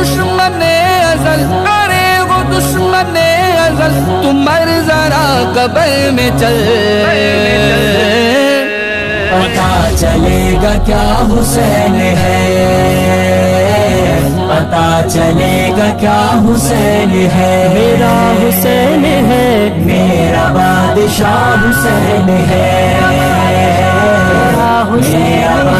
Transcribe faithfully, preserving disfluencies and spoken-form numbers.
दुश्मने अजल, अरे वो दुश्मने अजल, तू मर जरा कब्र में चल। पता चलेगा क्या हुसैन है, पता चलेगा क्या हुसैन है, मेरा हुसैन है, मेरा बादशाह हुसैन है, मेरा